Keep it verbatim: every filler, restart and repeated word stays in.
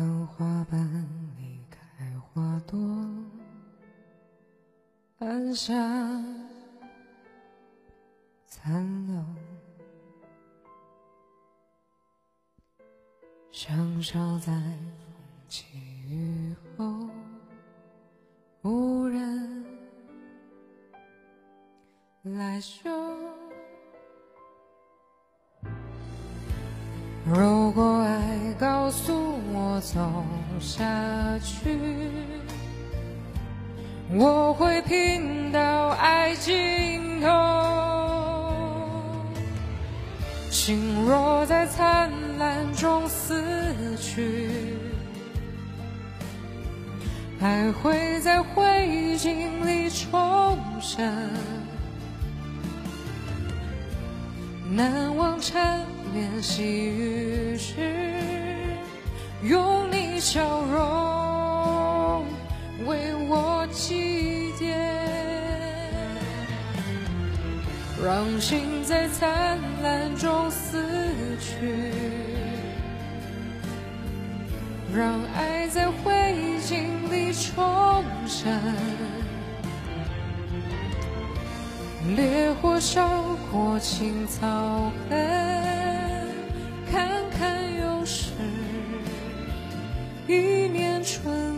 看花瓣里开花朵，按下残留，享受在风起雨后无人来嗅。如果爱告诉我走下去，我会拼到爱尽头。心若在灿烂中死去，还会在灰烬里重生。难忘缠绵细雨时，用你笑容为我祭奠，让心在灿烂中死去，让爱在灰烬里重生。烈火烧过青草痕，看看又是一年春。